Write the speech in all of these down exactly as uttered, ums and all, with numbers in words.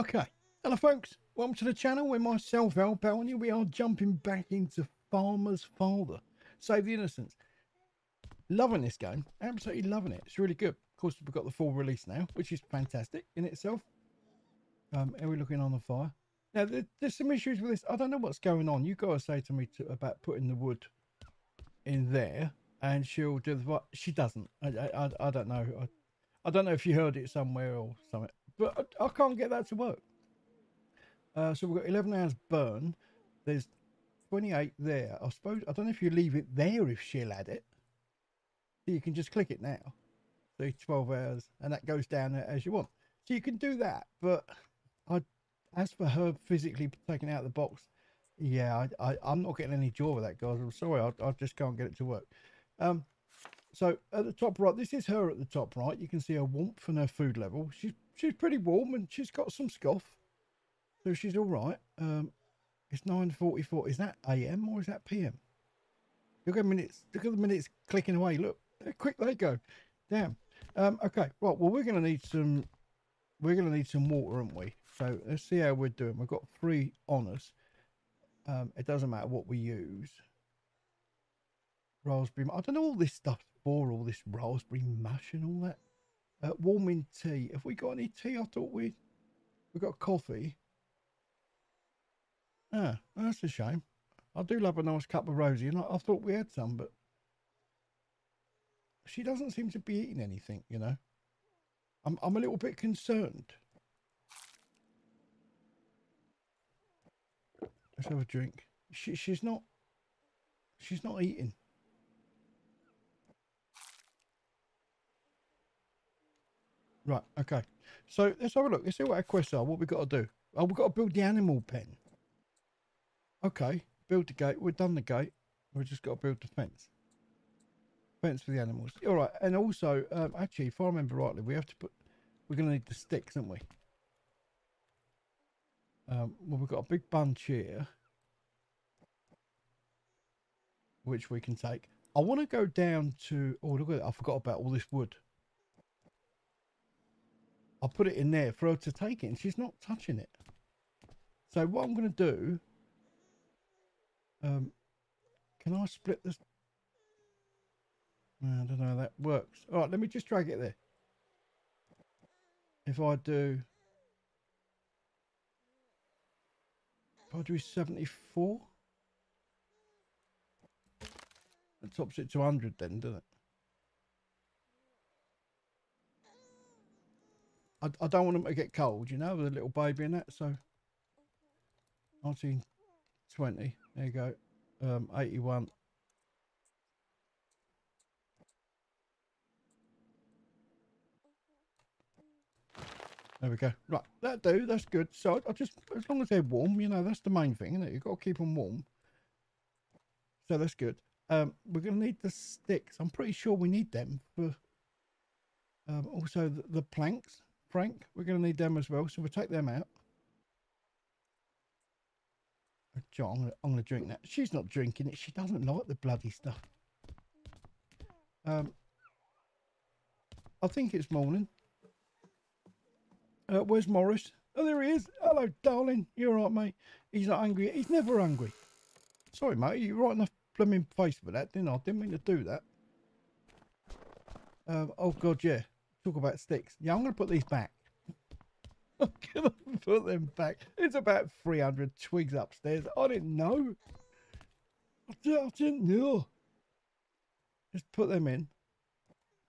Okay, hello folks, welcome to the channel where myself, Al Bell, and we are jumping back into Farmer's Father Save the Innocence. Loving this game, absolutely loving it, it's really good. Of course, we've got the full release now, which is fantastic in itself. Um, are we looking on the fire? Now, there, there's some issues with this. I don't know what's going on. You guys say to me to, about putting the wood in there, and she'll do the what? She doesn't. I, I, I don't know. I, I don't know if you heard it somewhere or something. But I can't get that to work. Uh, so we've got eleven hours burn. There's twenty-eight there. I suppose, I don't know if you leave it there if she'll add it. So you can just click it now. So twelve hours, and that goes down as you want. So you can do that. But I, as for her physically taking out the box, yeah, I, I, I'm not getting any joy with that, guys. I'm sorry, I, I just can't get it to work. Um, so at the top right, this is her at the top right. You can see her warmth and her food level. She's She's pretty warm and she's got some scoff, so she's all right. Um, it's nine forty-four. Is that A M or is that P M? Look at the minutes. Look at the minutes clicking away. Look how quick they go. Damn. Um, okay. Right. Well, we're gonna need some. We're gonna need some water, aren't we? So let's see how we're doing. We've got three on us. Um, it doesn't matter what we use. Raspberry. I don't know all this stuff for all this raspberry mush and all that. Uh, warming tea. Have we got any tea? I thought we we got coffee. Ah, that's a shame. I do love a nice cup of Rosie, and I, I thought we had some, but she doesn't seem to be eating anything. You know, I'm I'm a little bit concerned. Let's have a drink. She she's not she's not eating. Right, okay. So let's have a look. Let's see what our quests are, what we've got to do. Oh, we've got to build the animal pen. Okay, build the gate. We've done the gate. We've just got to build the fence. Fence for the animals. All right, and also, um, actually, if I remember rightly, we have to put... We're going to need the sticks, aren't we? Um, well, we've got a big bunch here, which we can take. I want to go down to... Oh, look at that. I forgot about all this wood. I'll put it in there for her to take it, and she's not touching it. So what I'm going to do, um, can I split this? I don't know how that works. All right, let me just drag it there. If I do, if I do seventy-four, that tops it to one hundred then, doesn't it? I, I don't want them to get cold, you know, with a little baby in that. So, nineteen, twenty, there you go, um, eighty-one. There we go. Right, that do, that's good. So, I just, as long as they're warm, you know, that's the main thing, isn't it? You've got to keep them warm. So, that's good. Um, we're going to need the sticks. I'm pretty sure we need them for, um, also the, the planks. Frank, we're going to need them as well, so we'll take them out. John, I'm going to drink that. She's not drinking it. She doesn't like the bloody stuff. Um, I think it's morning. Uh, where's Maurice? Oh, there he is. Hello, darling. You all right, mate? He's not hungry. He's never hungry. Sorry, mate. You're right in the blooming face for that, didn't I? I didn't mean to do that. Um, oh, God, yeah. Talk about sticks. Yeah, I'm going to put these back. I'm going to put them back. It's about three hundred twigs upstairs. I didn't know. I didn't know. Just put them in.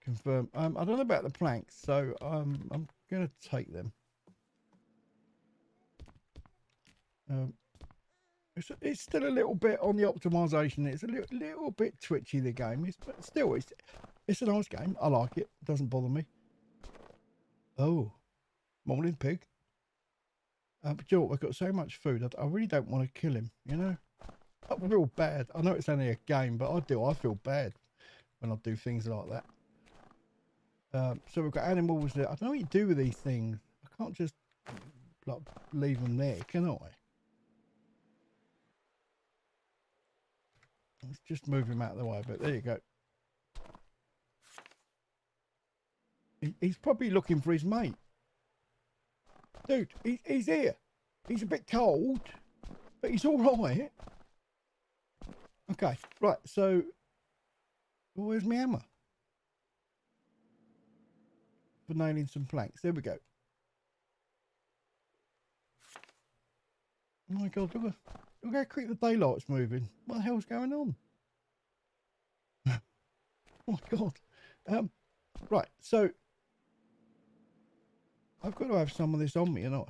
Confirm. Um, I don't know about the planks, so um, I'm going to take them. Um, it's, it's still a little bit on the optimization. It's a little, little bit twitchy, the game is, but still, it's, it's a nice game. I like it. It doesn't bother me. Oh, morning pig. Uh, but you know, I've got so much food. I, I really don't want to kill him, you know. I feel bad. I know it's only a game, but I do. I feel bad when I do things like that. Um, so we've got animals there. I don't know what you do with these things. I can't just like, leave them there, can I? Let's just move him out of the way, but there you go. He's probably looking for his mate. Dude, he, he's here. He's a bit cold, but he's all right. Okay, right, so where's my hammer? For nailing some planks. There we go. Oh my God, look, look how quick the daylight's moving. What the hell's going on? Oh my God. Um, right, so I've got to have some of this on me, you know.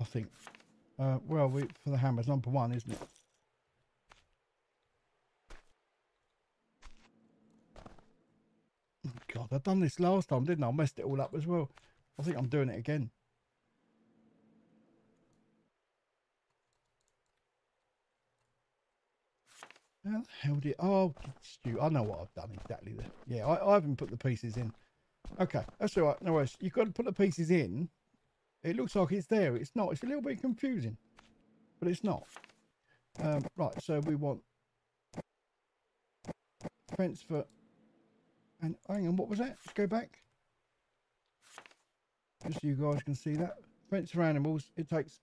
I think. Uh, well, we, for the hammers, number one, isn't it? God, I've done this last time, didn't I? I messed it all up as well. I think I'm doing it again. How the hell did... Oh, Stu, I know what I've done exactly there. Yeah, I, I haven't put the pieces in. Okay, that's all right. No worries. You've got to put the pieces in. It looks like it's there. It's not. It's a little bit confusing, but it's not. Um, right, so we want fence for... And hang on, what was that? Let's go back. Just so you guys can see that. Fence for animals, it takes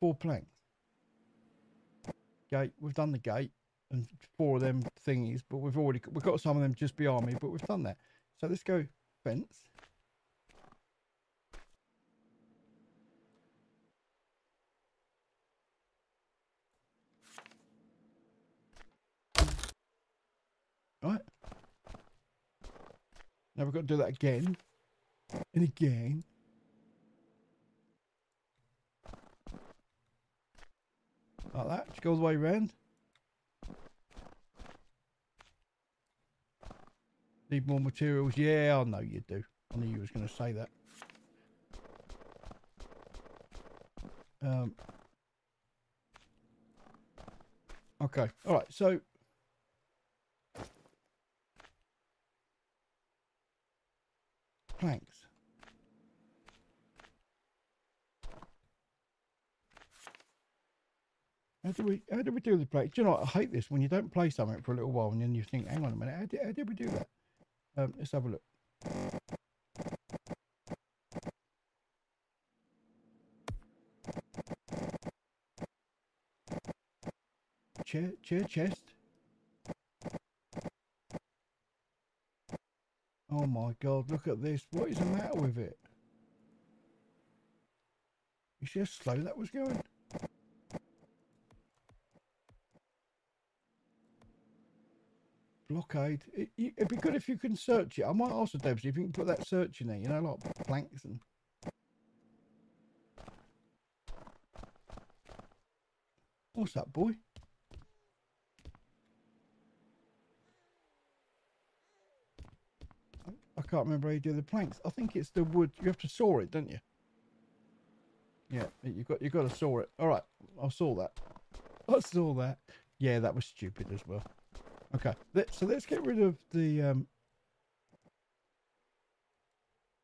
four planks. Gate, we've done the gate and four of them thingies, but we've already we've got some of them just behind me, but we've done that. So let's go fence. Right. Now we've got to do that again and again. Like that. Just go all the way around. Need more materials. Yeah, I know you do. I knew you was going to say that. Um. Okay. All right. So. Planks. How do we how do we do the play? Do you know what? I hate this when you don't play something for a little while and then you think, hang on a minute, how did how did we do that? Um, let's have a look. Chair, chair, chest. Oh my God, look at this. What is the matter with it? You see how slow that was going? Blockade. It, you, it'd be good if you can search it. I might ask the Debs if you can put that search in there, you know, like planks and... What's that, boy? I can't remember how you do the planks. I think it's the wood. You have to saw it, don't you? Yeah, you've got you've got to saw it. All right, I saw that. I saw that. Yeah, that was stupid as well. Okay, let, so let's get rid of the um,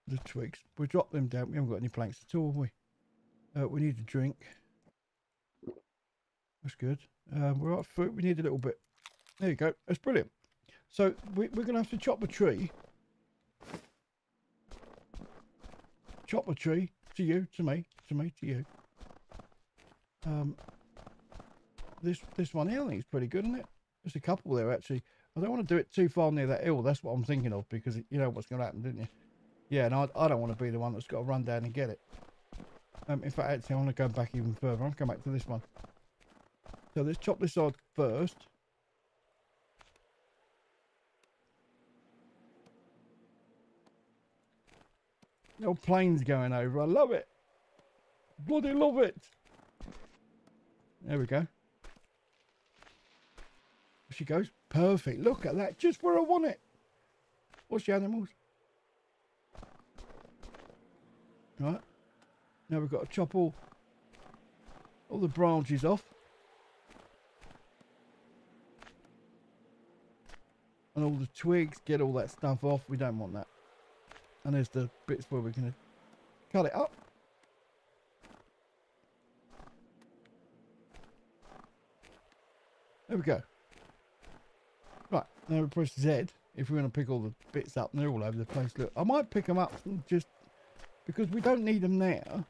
the twigs. We drop them down. We haven't got any planks at all, have we? Uh, we need a drink. That's good. Um, we're out of fruit. We need a little bit. There you go. That's brilliant. So we, we're going to have to chop a tree. Chop a tree to you, to me, to me, to you. Um, this this one here, I think it's pretty good, isn't it? There's a couple there actually. I don't want to do it too far near that hill. That's what I'm thinking of because you know what's going to happen, didn't you? Yeah, and I, I don't want to be the one that's got to run down and get it. Um, in fact, actually, I want to go back even further. I'll come back to this one. So let's chop this side first. Little planes going over. I love it. Bloody love it. There we go. There she goes. Perfect. Look at that. Just where I want it. What's the animals? Right. Now we've got to chop all, all the branches off. And all the twigs. Get all that stuff off. We don't want that. And there's the bits where we're going to cut it up. There we go. Now we press Z if we're going to pick all the bits up. They're all over the place. Look, I might pick them up just because we don't need them now.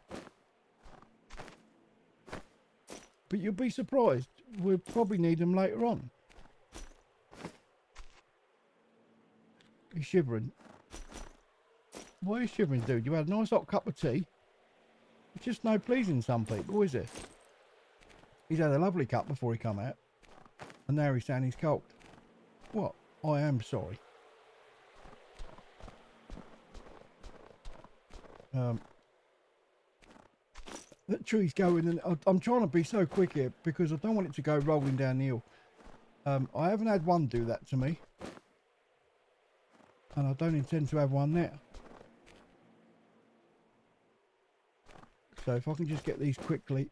But you'll be surprised. We'll probably need them later on. He's shivering. Why are you shivering, dude? You had a nice hot cup of tea. It's just no pleasing some people, is it? He's had a lovely cup before he come out. And now he's saying he's cold. What? I am sorry. Um, that tree's going, and I'm trying to be so quick here because I don't want it to go rolling down the hill. Um, I haven't had one do that to me. And I don't intend to have one now. So if I can just get these quickly.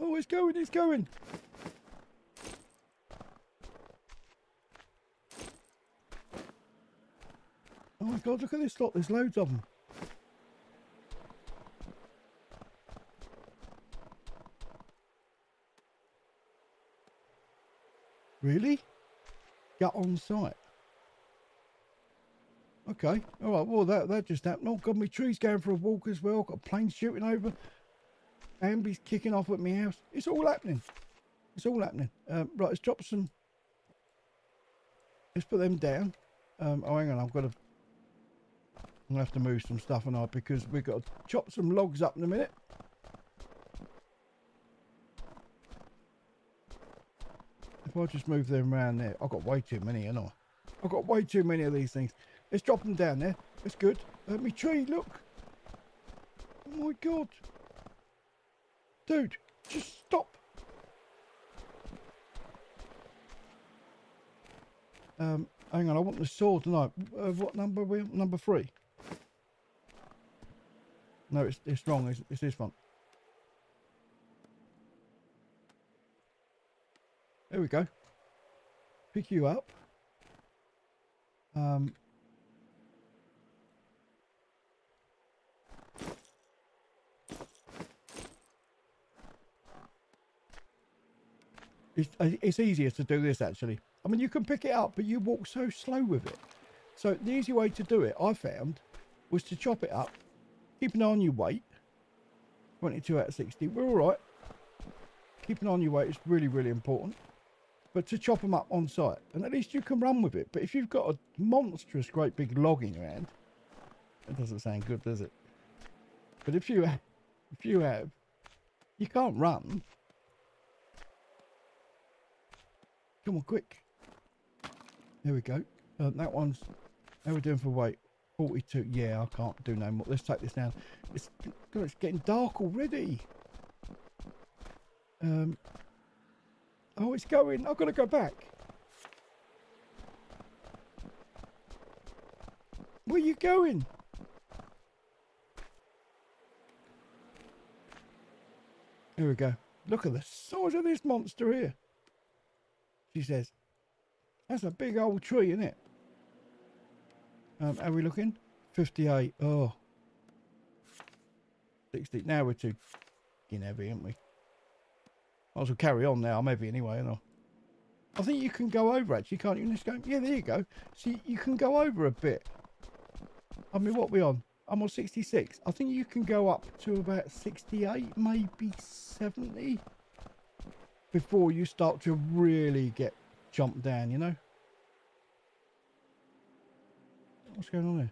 Oh, it's going, it's going. Oh my God, look at this lot. There's loads of them. Really? Got on site. Okay, all right, well, that, that just happened. Oh, God, my tree's going for a walk as well. Got planes shooting over. Ambi's kicking off at my house. It's all happening. It's all happening. Um, right, let's drop some. Let's put them down. Um, oh, hang on, I've got to... I'm going to have to move some stuff and I because we've got to chop some logs up in a minute. If I just move them around there... I've got way too many, haven't I? I've got way too many of these things. Let's drop them down there. That's good. Uh, me tree, look. Oh my God. Dude, just stop. Um, hang on, I want the saw tonight. Uh, what number are we on? Number three. No, it's, it's wrong. It's, it's this one. There we go. Pick you up. Um... It's, it's easier to do this, actually. I mean, you can pick it up, but you walk so slow with it. So the easy way to do it, I found, was to chop it up. Keep an eye on your weight. twenty-two out of sixty. We're all right. Keep an eye on your weight is really, really important. But to chop them up on site. And at least you can run with it. But if you've got a monstrous, great big log in your hand, that doesn't sound good, does it? But if you, if you have, you can't run. Come on, quick. There we go. Uh, that one's... How are we doing for weight? forty-two. Yeah, I can't do no more. Let's take this down. It's, God, it's getting dark already. Um, oh, it's going. I've got to go back. Where are you going? Here we go. Look at the size of this monster here. She says, that's a big old tree, isn't it? Um, how are we looking? fifty-eight. Oh. sixty. Now we're too fucking heavy, aren't we? Might as well carry on now. I'm heavy anyway, aren't I? I think you can go over, actually, can't you? Just go, yeah, there you go. See, you can go over a bit. I mean, what are we on? I'm on sixty-six. I think you can go up to about sixty-eight, maybe seventy. Before you start to really get jumped down, you know? What's going on here?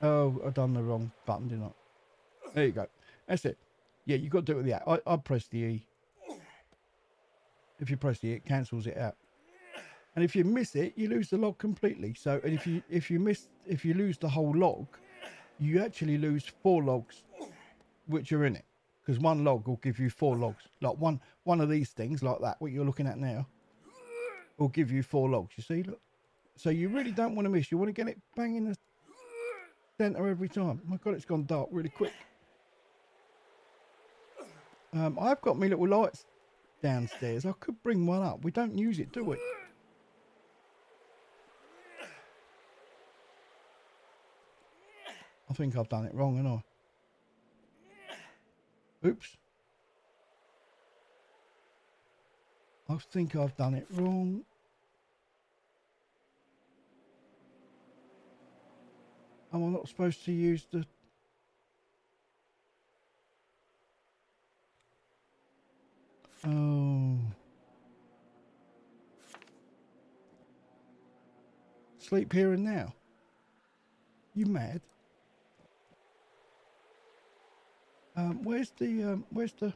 Oh, I've done the wrong button, didn't I? There you go. That's it. Yeah, you've got to do it with the I, I press the E. If you press the E, it cancels it out. And if you miss it, you lose the log completely. So, and if you if you miss if you lose the whole log, you actually lose four logs which are in it. Because one log will give you four logs. Like one one of these things like that, what you're looking at now, will give you four logs. You see, look. So you really don't want to miss. You want to get it bang in the centre every time. My God, it's gone dark really quick. Um, I've got me little lights downstairs. I could bring one up. We don't use it, do we? I think I've done it wrong, haven't I? Oops. I think I've done it wrong. Am I not supposed to use the... Oh. Sleep here and now. You mad? Um, where's the, um, where's the...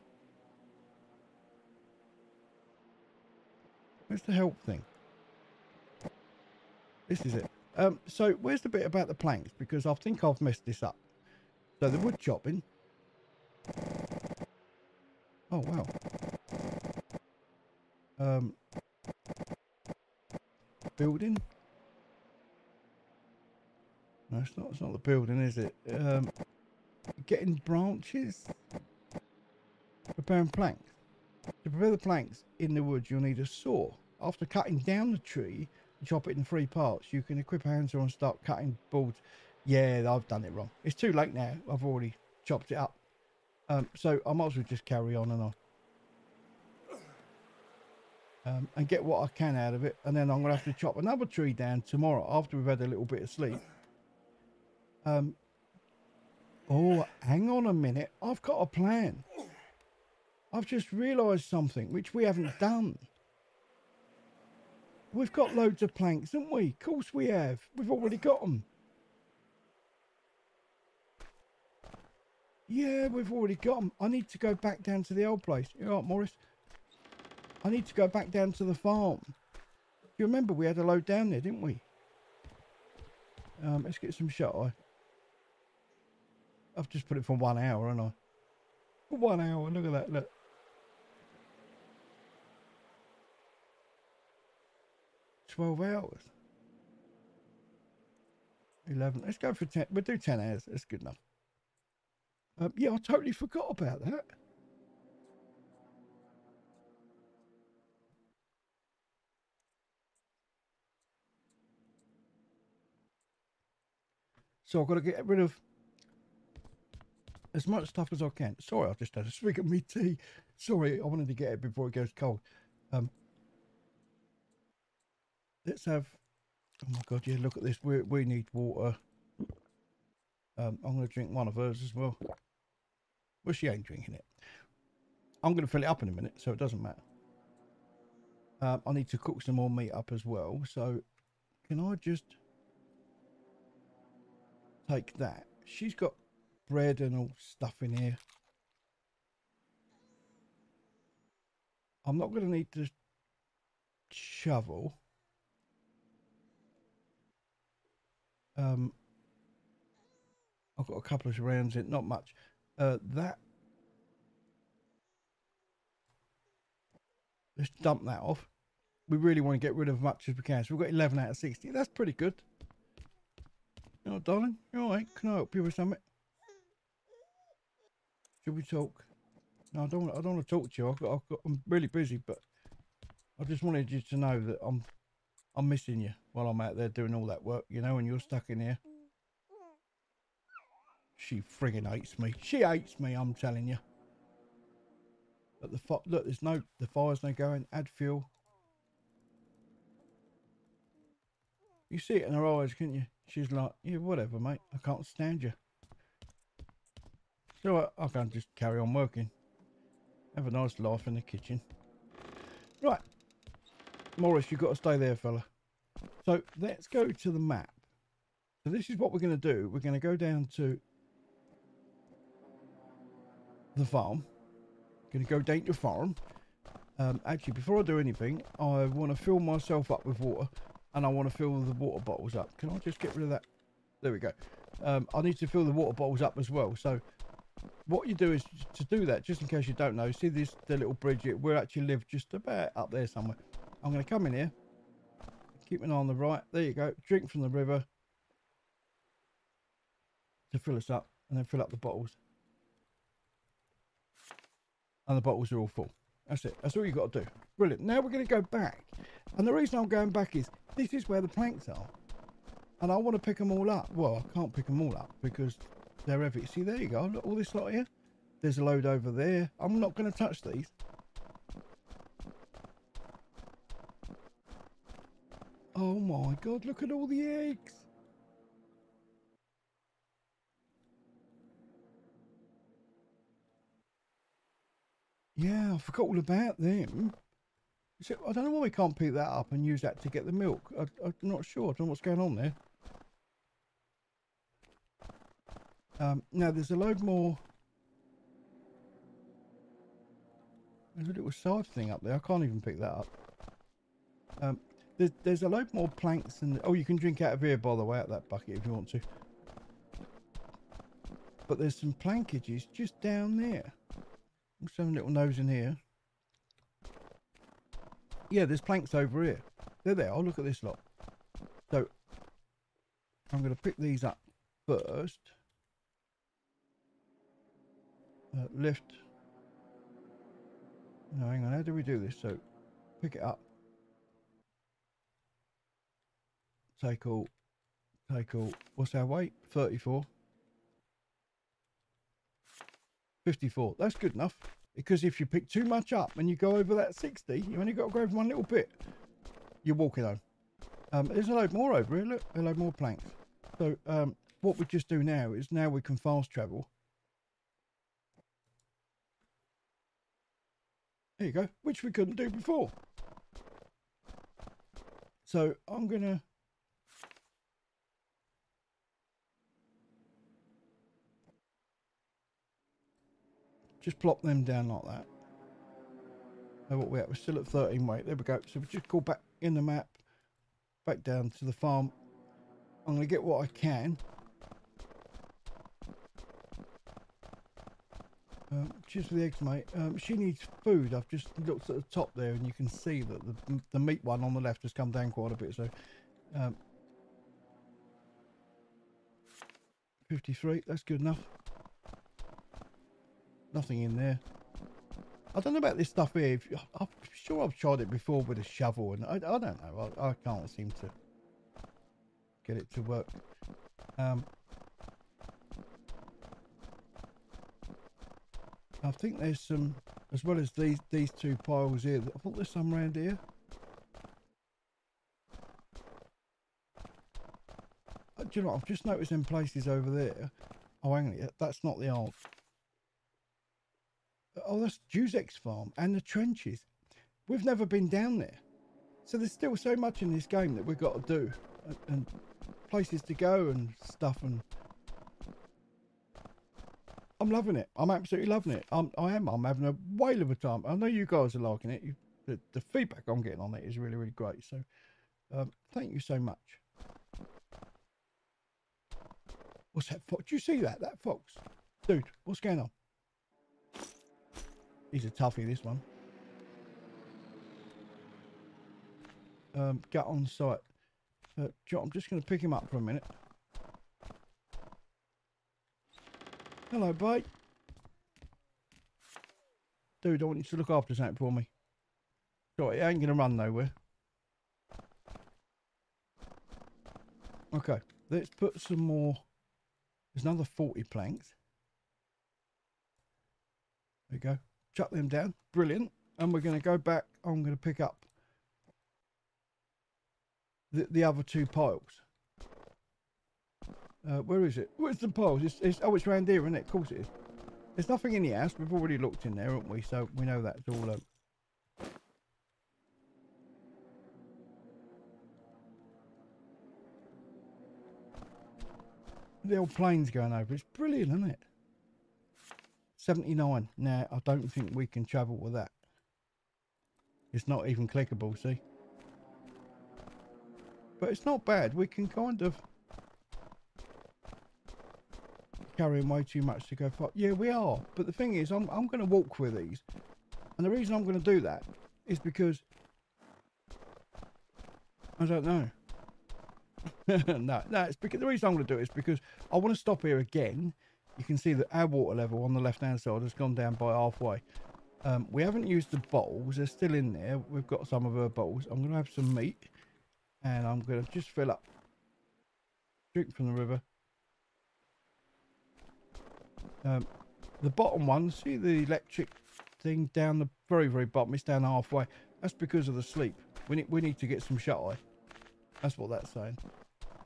Where's the help thing? This is it. Um, so where's the bit about the planks? Because I think I've messed this up. So the wood chopping. Oh, wow. Um, building. No, it's not, it's not the building, is it? Um, getting branches. Preparing planks. To prepare the planks in the woods, you'll need a saw. After cutting down the tree, chop it in three parts. You can equip a handsaw and start cutting boards. Yeah, I've done it wrong. It's too late now. I've already chopped it up. Um, so I might as well just carry on and on. Um, and get what I can out of it. And then I'm going to have to chop another tree down tomorrow after we've had a little bit of sleep. Um, oh, hang on a minute. I've got a plan. I've just realised something which we haven't done. We've got loads of planks, haven't we? Of course we have. We've already got them. Yeah, we've already got them. I need to go back down to the old place. You know what, Maurice? I need to go back down to the farm. You remember we had a load down there, didn't we? Um, let's get some shut-eye. I've just put it for one hour, haven't I? For one hour, look at that, look. twelve hours. eleven. Let's go for ten. We'll do ten hours. That's good enough. Um, yeah, I totally forgot about that. So I've got to get rid of as much stuff as I can. Sorry, I just had a swig of my tea. Sorry, I wanted to get it before it goes cold. Um, Let's have, oh my God, yeah, look at this. We, we need water. Um, I'm going to drink one of hers as well. Well, she ain't drinking it. I'm going to fill it up in a minute, so it doesn't matter. Um, I need to cook some more meat up as well. So can I just take that? She's got bread and all stuff in here. I'm not going to need the shovel. Um, I've got a couple of rounds in, not much. Uh, that. Let's dump that off. We really want to get rid of as much as we can. So we've got eleven out of sixty. That's pretty good. You know, darling, you all right? Can I help you with something? Should we talk? No, I don't. I don't want to talk to you. I've got, I've got, I'm really busy, but I just wanted you to know that I'm. I'm missing you while I'm out there doing all that work, you know, and you're stuck in here. She friggin' hates me. She hates me, I'm telling you. But the fire, look, there's no, the fire's no going. Add fuel. You see it in her eyes, can't you? She's like, yeah, whatever, mate. I can't stand you. So I, I can just carry on working. Have a nice life in the kitchen. Right. Maurice, you've got to stay there, fella. So let's go to the map. So this is what we're going to do. We're going to go down to the farm. Going to go down to the farm. Um, actually, before I do anything, I want to fill myself up with water, and I want to fill the water bottles up. Can I just get rid of that? There we go. Um, I need to fill the water bottles up as well. So what you do is to do that, just in case you don't know, see this the little bridge here? We actually live just about up there somewhere. I'm going to come in here, keep an eye on the right, there you go, drink from the river to fill us up, and then fill up the bottles. And the bottles are all full. That's it, that's all you've got to do. Brilliant. Now we're going to go back, and the reason I'm going back is, this is where the planks are, and I want to pick them all up. Well, I can't pick them all up, because they're heavy. See, there you go, look, all this lot here, there's a load over there. I'm not going to touch these. Oh my god, look at all the eggs. Yeah, I forgot all about them. So, I don't know why we can't pick that up and use that to get the milk. I, I'm not sure. I don't know what's going on there. Um, now, there's a load more. There's a little side thing up there. I can't even pick that up. Um, there's, there's a load more planks. And oh, you can drink out of here, by the way, out that bucket if you want to. But there's some plankages just down there. I'm just having a little nose in here. Yeah, there's planks over here. There they are. Look at this lot. So, I'm going to pick these up first. Uh, lift. No, hang on. How do we do this? So, pick it up. Take all. Take all. What's our weight? thirty-four. fifty-four. That's good enough. Because if you pick too much up and you go over that sixty, you only got to go over one little bit. You're walking home. Um, there's a load more over here. Look, a load more planks. So um, what we just do now is now we can fast travel. There you go, which we couldn't do before. So I'm going to... just plop them down like that. Now what we at? We're still at thirteen weight. There we go. So we just go back in the map, back down to the farm. I'm going to get what I can. Um, cheers for the eggs, mate. Um, she needs food. I've just looked at the top there, and you can see that the, the meat one on the left has come down quite a bit. So, um, fifty-three. That's good enough. Nothing in there. I don't know about this stuff here. I'm sure I've tried it before with a shovel, and I, I don't know. I, I can't seem to get it to work. Um, I think there's some, as well as these these two piles here. I thought there's some around here. Do you know what? I've just noticed them places over there. Oh, hang on. That's not the old. Oh, that's Juzek's farm and the trenches. We've never been down there. So there's still so much in this game that we've got to do. And, and places to go and stuff. And I'm loving it. I'm absolutely loving it. I'm, I am. I'm having a whale of a time. I know you guys are liking it. You, the, the feedback I'm getting on it is really, really great. So um, thank you so much. What's that fox? Do you see that? That fox? Dude, what's going on? He's a toughie, this one. Um, get on site. Uh, John, I'm just going to pick him up for a minute. Hello, bye. Dude, I want you to look after something for me. Sorry, it ain't going to run nowhere. Okay, let's put some more. There's another forty planks. There you go. Chuck them down. Brilliant. And we're going to go back. I'm going to pick up the, the other two piles. Uh, where is it? Where's the piles? It's, it's, oh, it's round here, isn't it? Of course it is. There's nothing in the house. We've already looked in there, haven't we? So we know that's all. Um... The old plane's going over. It's brilliant, isn't it? seventy-nine. Now, I don't think we can travel with that. It's not even clickable, see? But it's not bad. We can kind of... carrying way too much to go far. Yeah, we are. But the thing is, I'm, I'm going to walk with these. And the reason I'm going to do that is because... I don't know. no, no, it's because... The reason I'm going to do it is because I want to stop here again. You can see that our water level on the left-hand side has gone down by halfway. Um, we haven't used the bottles. They're still in there. We've got some of her bottles. I'm going to have some meat. And I'm going to just fill up. Drink from the river. Um, the bottom one, see the electric thing down the very, very bottom? It's down halfway. That's because of the sleep. We need, we need to get some shut-eye. That's what that's saying.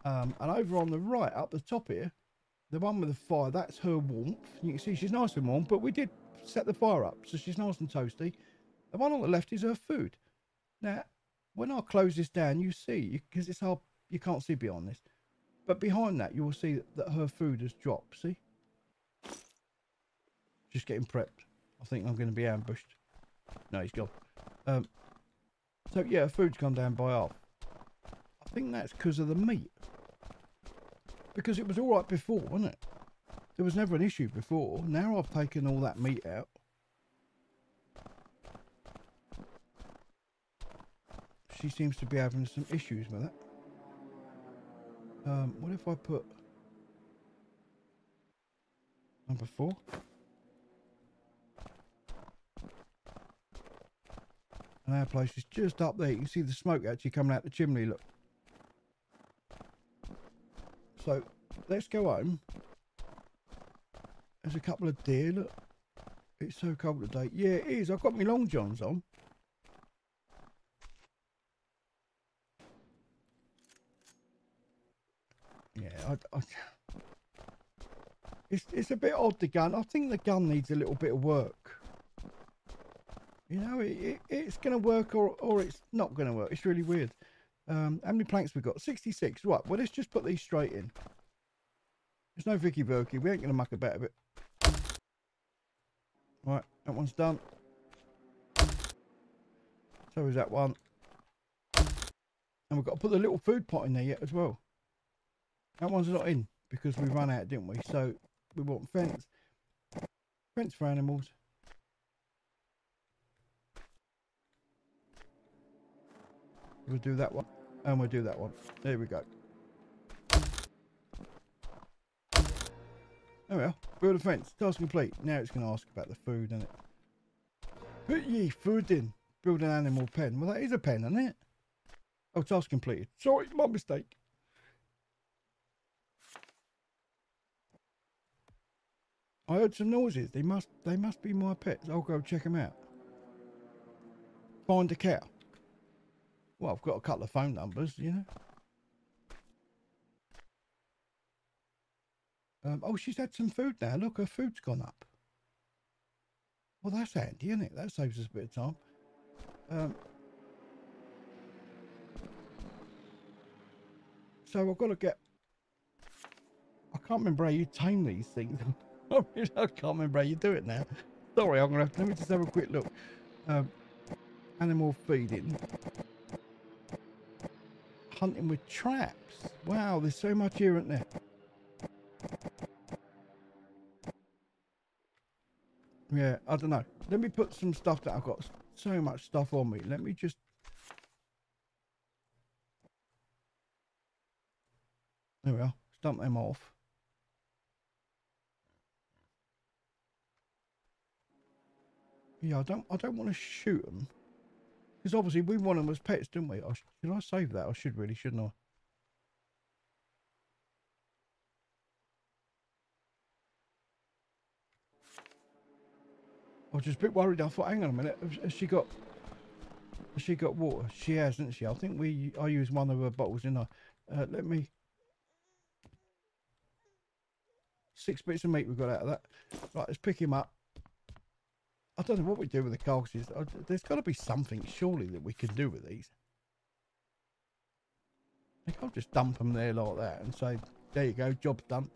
Um, and over on the right, up the top here, the one with the fire, that's her warmth. You can see she's nice and warm, but we did set the fire up, so she's nice and toasty. The one on the left is her food. Now, when I close this down, you see, because it's hard, you can't see beyond this. But behind that, you will see that, that her food has dropped, see? Just getting prepped. I think I'm going to be ambushed. No, he's gone. Um, so, yeah, her food's gone down by half. I think that's because of the meat. Because it was all right before, wasn't it? There was never an issue before. Now I've taken all that meat out. She seems to be having some issues with that. Um, what if I put number four? And our place is just up there. You can see the smoke actually coming out the chimney, look. So, let's go home. There's a couple of deer, look. It's so cold today. Yeah, it is. I've got my long johns on. Yeah, I, I, it's, it's a bit odd, the gun. I think the gun needs a little bit of work. You know, it, it, it's going to work or, or it's not going to work. It's really weird. Um, how many planks we got? sixty-six. Right, well, let's just put these straight in. There's no Vicky Berkey. We ain't going to muck about a bit. Right, that one's done. So is that one. And we've got to put the little food pot in there yet as well. That one's not in because we ran out, didn't we? So we want fence. Fence for animals. We'll do that one. And we'll do that one. There we go. There we are. Build a fence. Task complete. Now it's going to ask about the food, isn't it? Put ye food in. Build an animal pen. Well, that is a pen, isn't it? Oh, task completed. Sorry, my mistake. I heard some noises. They must they must be my pets. I'll go check them out. Find a cow. Well, I've got a couple of phone numbers, you know. Um, oh, she's had some food now. Look, her food's gone up. Well, that's handy, isn't it? That saves us a bit of time. Um, so I've got to get... I can't remember how you tame these things. I can't remember how you do it now. Sorry, I'm gonna have to, let me just have a quick look. Um, animal feeding, hunting with traps. Wow, there's so much here, isn't there? Yeah, I don't know. Let me put some stuff that I've got. So much stuff on me. Let me just. There we are. Stump them off. Yeah, I don't. I don't want to shoot them, because obviously we want them as pets, don't we? I sh should I save that? I should really, shouldn't I? I was just a bit worried. I thought, hang on a minute. Has she got? Has she got water? She has, hasn't she? I think we. I used one of her bottles, didn't I? Uh, let me. Six bits of meat we got out of that. Right, let's pick him up. I don't know what we do with the carcasses. There's got to be something, surely, that we can do with these. I can't just dump them there like that and say, there you go, job's done.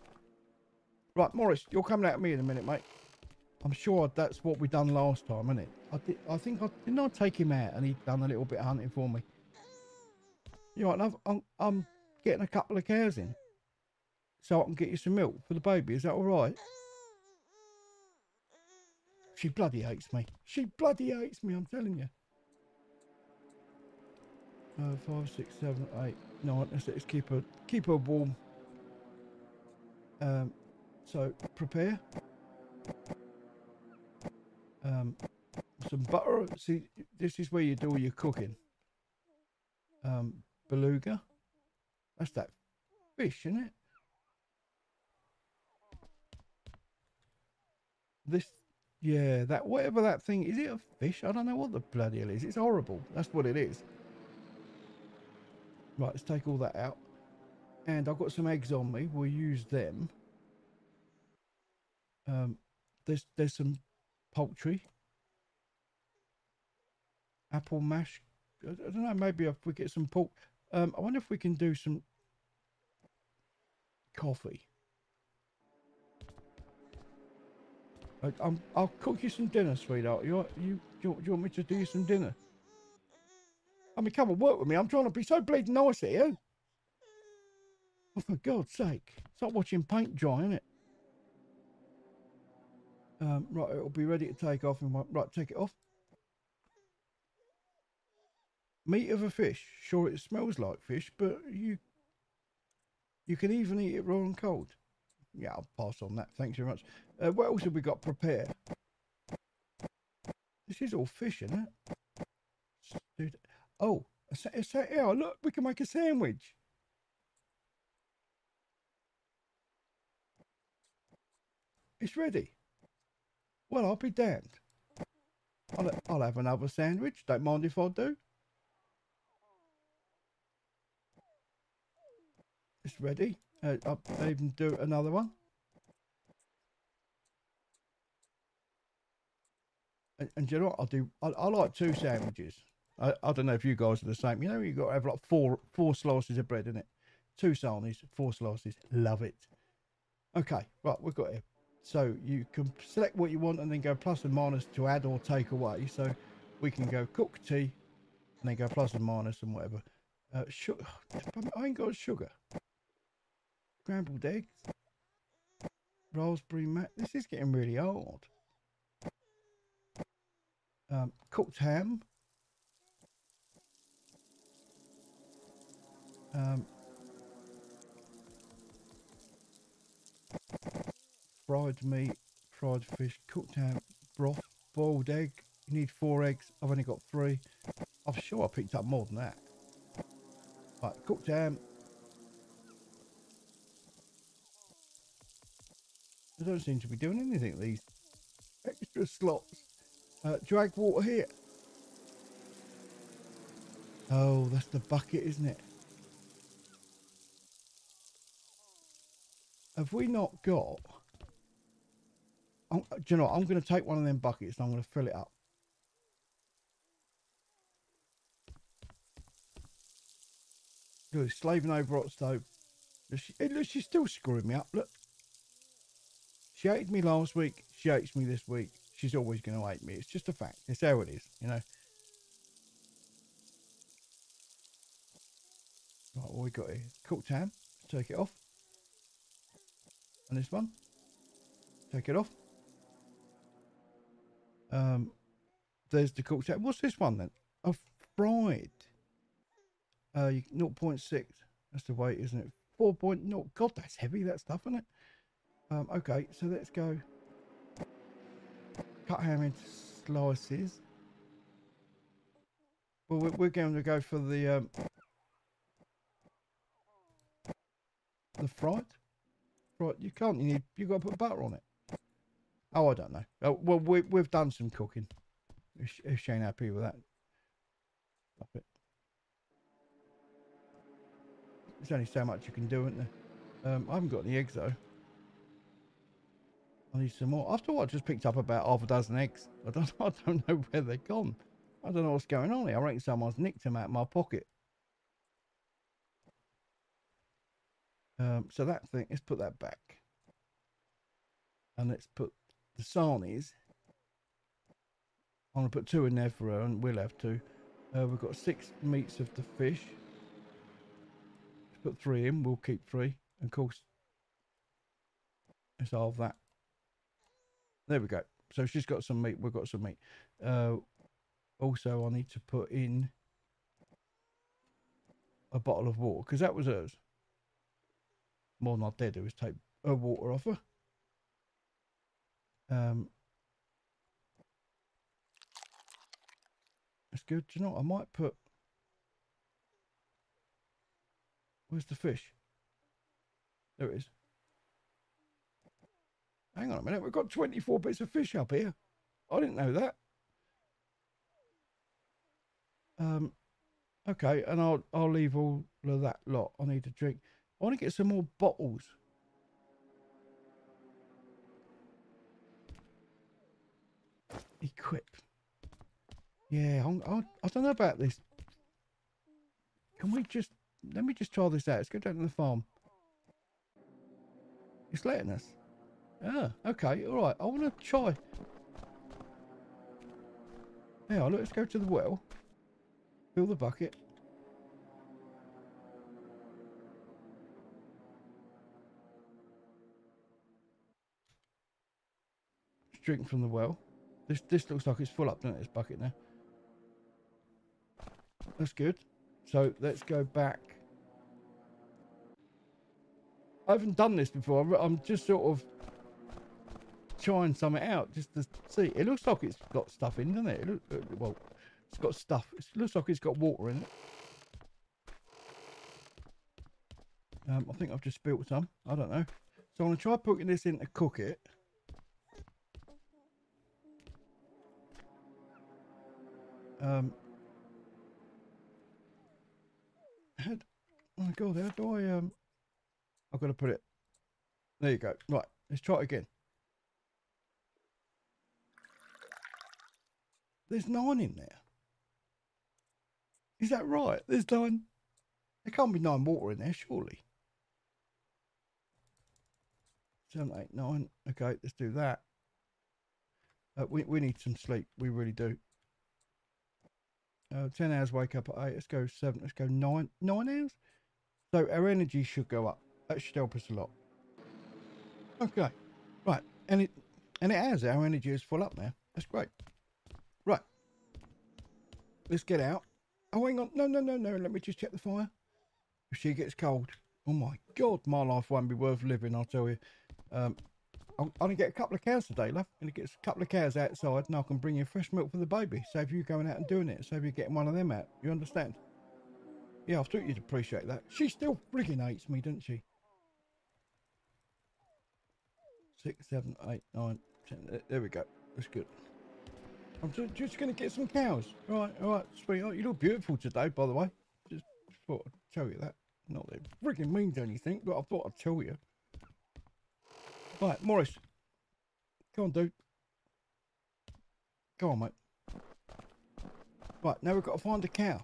Right, Maurice, you're coming at me in a minute, mate. I'm sure that's what we done last time, isn't it? I, did, I think I... Didn't I take him out and he'd done a little bit of hunting for me? You right, love? I'm, I'm getting a couple of cows in. So I can get you some milk for the baby. Is that all right? She bloody hates me. She bloody hates me, I'm telling you. Uh, five, six, seven, eight, nine. Let's, let's keep her, keep her warm. Um, so, prepare. Um, some butter. See, this is where you do all your cooking. Um, beluga. That's that fish, isn't it? This... Yeah, that whatever that thing is, it a fish? I don't know what the bloody hell is. It's horrible. That's what it is. Right, let's take all that out. And I've got some eggs on me. We'll use them. Um, there's, there's some poultry. Apple mash. I don't know, maybe if we get some pork. Um, I wonder if we can do some coffee. I, I'm, I'll cook you some dinner, sweetheart. You, you, you, you want me to do you some dinner? I mean, come and work with me. I'm trying to be so bleeding nice here. Oh, for God's sake. It's like watching paint dry, isn't it? Um, right, it'll be ready to take off. And right, take it off. Meat of a fish. Sure, it smells like fish, but you you can even eat it raw and cold. Yeah, I'll pass on that. Thanks very much. Uh, what else have we got prepared? This is all fish, isn't it? Oh, it's, yeah, look, we can make a sandwich. It's ready. Well, I'll be damned. I'll, I'll have another sandwich. Don't mind if I do. It's ready. Uh, I'll even do another one. And, and do you know what? I'll do. I, I like two sandwiches. I, I don't know if you guys are the same. You know, you got to have like four four slices of bread in it. Two sarnies, four slices. Love it. Okay, right, we've got it. So you can select what you want and then go plus and minus to add or take away. So we can go cook tea and then go plus and minus and whatever. Uh, sugar. I ain't got sugar. Scrambled eggs. Raspberry mac. This is getting really hard. Um, cooked ham. Um, fried meat, fried fish, cooked ham, broth, boiled egg. You need four eggs. I've only got three. I'm sure I picked up more than that. Right, cooked ham. I don't seem to be doing anything, these extra slots. Uh, drag water here. Oh, that's the bucket, isn't it? Have we not got... I'm, do you know what? I'm going to take one of them buckets and I'm going to fill it up. Look, it's slaving over hot stove. Look, she, look, she's still screwing me up, look. She hated me last week. She hates me this week. She's always going to hate me. It's just a fact. It's how it is, you know. Right, what we got here? Cooked ham. Take it off. And this one. Take it off. Um, there's the cooked ham. What's this one then? A fried. Uh, you, zero point six. That's the weight, isn't it? four point zero. God, that's heavy, that stuff, isn't it? Um, okay, so let's go cut ham into slices. Well, we're, we're going to go for the um, the fried. Right, you can't. You need. You got to put butter on it. Oh, I don't know. Oh, well, we, we've done some cooking. If she ain't happy with that, stop it. There's only so much you can do, isn't there? Um, I haven't got any eggs though. I need some more. After all, I just picked up about half a dozen eggs. I don't, I don't know where they're gone. I don't know what's going on here. I reckon someone's nicked them out of my pocket. Um, so that thing, let's put that back. And let's put the sarnies. I'm going to put two in there for her, and we'll have two. Uh, we've got six meats of the fish. Let's put three in. We'll keep three. And of course, let's halve that. There we go. So she's got some meat. We've got some meat. Uh, also, I need to put in a bottle of water because that was hers. More than I did. It was take her water off her. Um, that's good. Do you know what? I might put. Where's the fish? There it is. Hang on a minute, we've got twenty-four bits of fish up here. I didn't know that. Um, Okay, and I'll, I'll leave all of that lot. I need a drink. I want to get some more bottles. Equip. Yeah, I'm, I, I don't know about this. Can we just... Let me just try this out. Let's go down to the farm. It's letting us. Ah, okay. All right. I want to try. Now, look, let's go to the well. Fill the bucket. Let's drink from the well. This this looks like it's full up, doesn't it? This bucket now. That's good. So let's go back. I haven't done this before. I'm just sort of trying something out just to see. It looks like it's got stuff in, doesn't it? It look, well, it's got stuff. It looks like it's got water in it. Um, I think I've just spilt some. I don't know. So I'm going to try putting this in to cook it. Um... Oh my god, how do I um I've got to put it there. You go. Right, let's try it again. There's nine in there. Is that right? There's nine. There can't be nine water in there, surely. Seven, eight, nine. Okay, let's do that. uh, we, we need some sleep, we really do. Uh, ten hours, wake up at eight. Let's go seven. Let's go nine. Nine hours. So our energy should go up. That should help us a lot. Okay. Right. And it and it has. Our energy is full up now. That's great. Right. Let's get out. Oh, hang on. No, no, no, no. Let me just check the fire. If she gets cold. Oh, my God. My life won't be worth living, I'll tell you. Um, I'm, I'm going to get a couple of cows today, love. I'm going to get a couple of cows outside and I can bring you fresh milk for the baby. Save you going out and doing it. Save you getting one of them out. You understand? Yeah, I thought you'd appreciate that. She still friggin' hates me, doesn't she? Six, seven, eight, nine, ten. There we go. That's good. I'm just going to get some cows. All right, all right, sweetheart. You look beautiful today, by the way. Just thought I'd tell you that. Not that it friggin' means anything, but I thought I'd tell you. Right, Maurice. Come on, dude. Go on, mate. Right, now we've got to find a cow.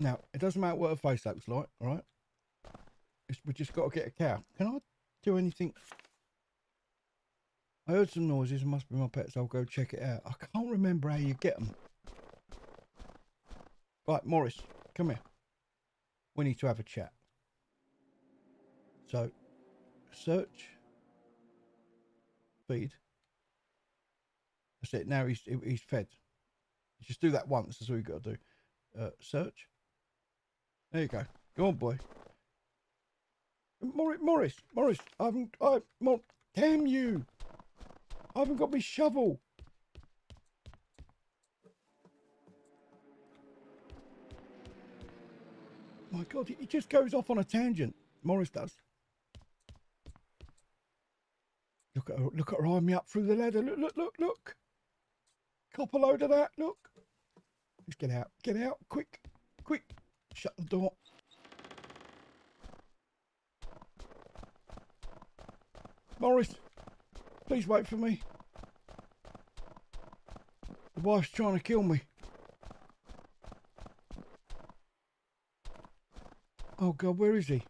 Now, it doesn't matter what her face looks like, alright? We've just got to get a cow. Can I do anything? I heard some noises. It must be my pets. I'll go check it out. I can't remember how you get them. Right, Maurice. Come here. We need to have a chat. So... search, feed. That's it. Now he's he's fed. You just do that once. That's all you got to do. Uh, search. There you go. Go on, boy. Maurice, Maurice, Maurice. I haven't. I. Mor damn you! I haven't got my shovel. My God, he just goes off on a tangent. Maurice does. Look at her, look at her eyeing me up through the ladder. Look, look, look, look. Cop a load of that, look. Let's get out. Get out. Quick. Quick. Shut the door. Maurice, please wait for me. The wife's trying to kill me. Oh, God, where is he?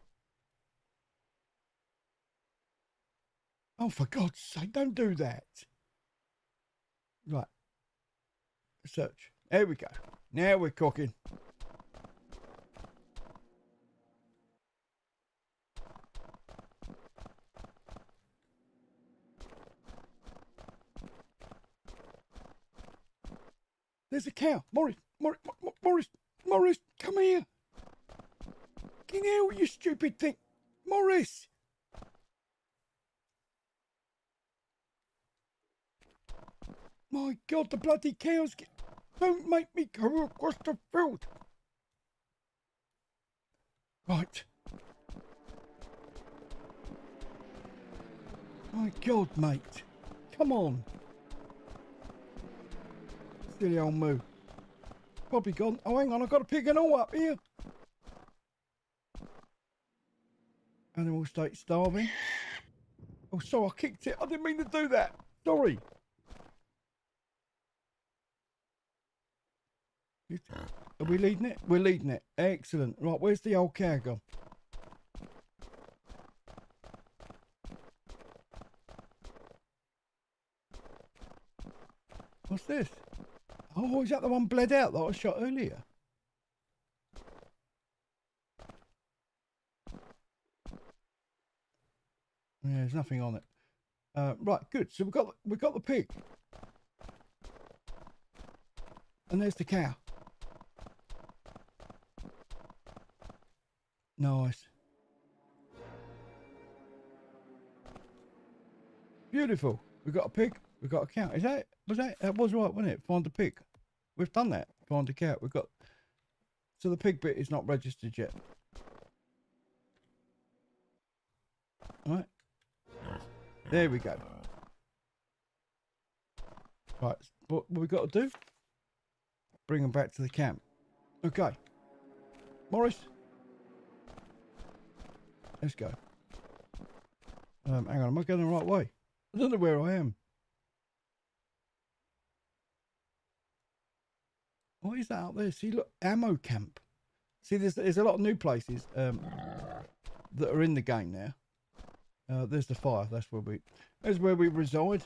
Oh, for God's sake, don't do that. Right. Search. There we go. Now we're cooking. There's a cow. Maurice, Maurice, Maurice, Maurice, come here. Get out, you stupid thing. Maurice. My God, the bloody cows get... Don't make me go across the field. Right. My God, mate. Come on. Silly old moo. Probably gone. Oh, hang on, I've got to pick an all up here. Animal state starving. Oh, sorry, I kicked it. I didn't mean to do that. Sorry. Are we leading it? We're leading it. Excellent. Right, where's the old cow gone? What's this? Oh, is that the one bled out that I shot earlier? Yeah, there's nothing on it. Uh, right, good. So we've got we've got the pig, and there's the cow. Nice, beautiful. We've got a pig. We've got a cow. Is that? Was that? That was right, wasn't it? Find the pig. We've done that. Find the cow. We've got. So the pig bit is not registered yet. All right. There we go. Right, what we've got to do? Bring them back to the camp. Okay. Maurice. Let's go. Um, hang on, am I going the right way? I don't know where I am. What is that out there? See, look, ammo camp. See, there's, there's a lot of new places um, that are in the game now. Uh, there's the fire. That's where we. That's where we reside.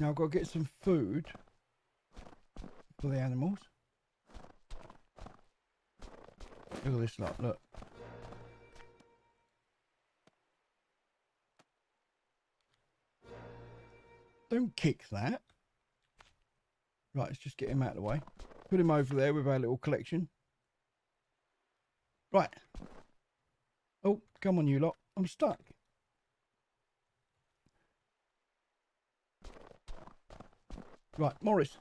Now I've got to get some food for the animals. Look at this lot. Look. Don't kick that. Right, let's just get him out of the way. Put him over there with our little collection. Right. Oh, come on, you lot. I'm stuck. Right, Maurice.